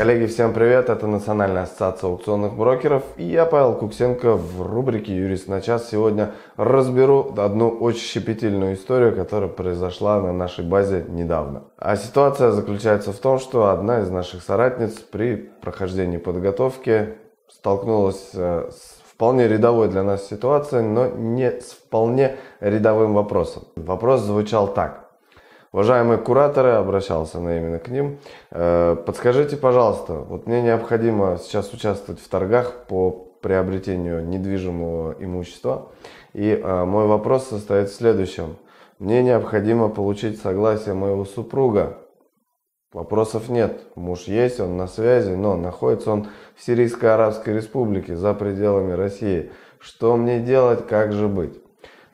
Коллеги, всем привет! Это Национальная ассоциация аукционных брокеров и я, Павел Куксенко, в рубрике «Юрист на час». Сегодня разберу одну очень щепетильную историю, которая произошла на нашей базе недавно. А ситуация заключается в том, что одна из наших соратниц при прохождении подготовки столкнулась с вполне рядовой для нас ситуацией, но не с вполне рядовым вопросом. Вопрос звучал так. Уважаемые кураторы, обращался именно к ним, подскажите, пожалуйста, вот мне необходимо сейчас участвовать в торгах по приобретению недвижимого имущества, и мой вопрос состоит в следующем. Мне необходимо получить согласие моего супруга. Вопросов нет, муж есть, он на связи, но находится он в Сирийской Арабской Республике, за пределами России. Что мне делать, как же быть?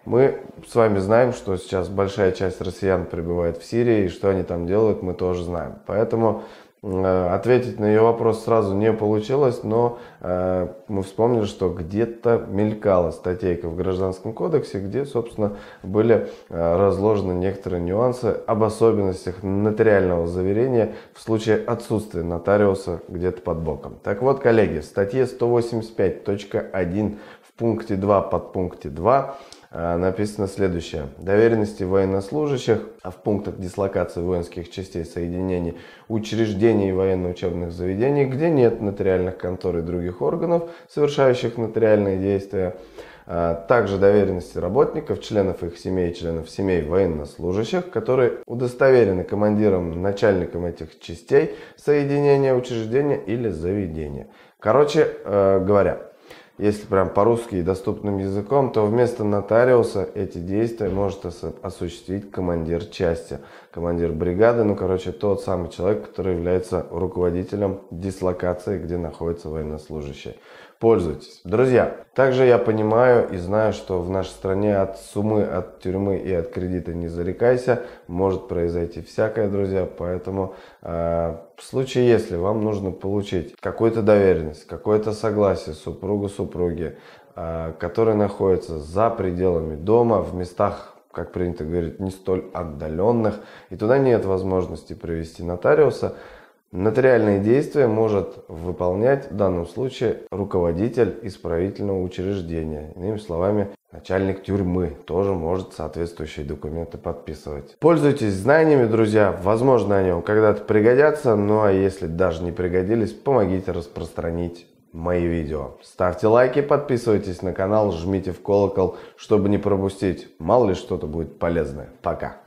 Мы с вами знаем, что сейчас большая часть россиян пребывает в Сирии, и что они там делают, мы тоже знаем. Поэтому ответить на ее вопрос сразу не получилось, но мы вспомнили, что где-то мелькала статейка в Гражданском кодексе, где, собственно, были разложены некоторые нюансы об особенностях нотариального заверения в случае отсутствия нотариуса где-то под боком. Так вот, коллеги, в статье 185.1 в пункте 2 подпункте 2 написано следующее. Доверенности военнослужащих, а в пунктах дислокации воинских частей, соединений, учреждений и военно-учебных заведений, где нет нотариальных контор и других органов, совершающих нотариальные действия, также доверенности работников, членов их семей, членов семей военнослужащих, которые удостоверены командиром, начальником этих частей, соединения, учреждения или заведения. Короче говоря, если прям по-русски и доступным языком, то вместо нотариуса эти действия может осуществить командир части, командир бригады, ну, короче, тот самый человек, который является руководителем дислокации, где находятся военнослужащие. Пользуйтесь. Друзья, также я понимаю и знаю, что в нашей стране от суммы, от тюрьмы и от кредита не зарекайся, может произойти всякое, друзья, поэтому в случае, если вам нужно получить какую-то доверенность, какое-то согласие супруга-супруги, который находится за пределами дома, в местах, как принято говорить, не столь отдаленных, и туда нет возможности привести нотариуса, нотариальные действия может выполнять в данном случае руководитель исправительного учреждения. Иными словами, начальник тюрьмы тоже может соответствующие документы подписывать. Пользуйтесь знаниями, друзья. Возможно, они вам когда-то пригодятся. Ну а если даже не пригодились, помогите распространить мои видео. Ставьте лайки, подписывайтесь на канал, жмите в колокол, чтобы не пропустить. Мало ли что-то будет полезное. Пока!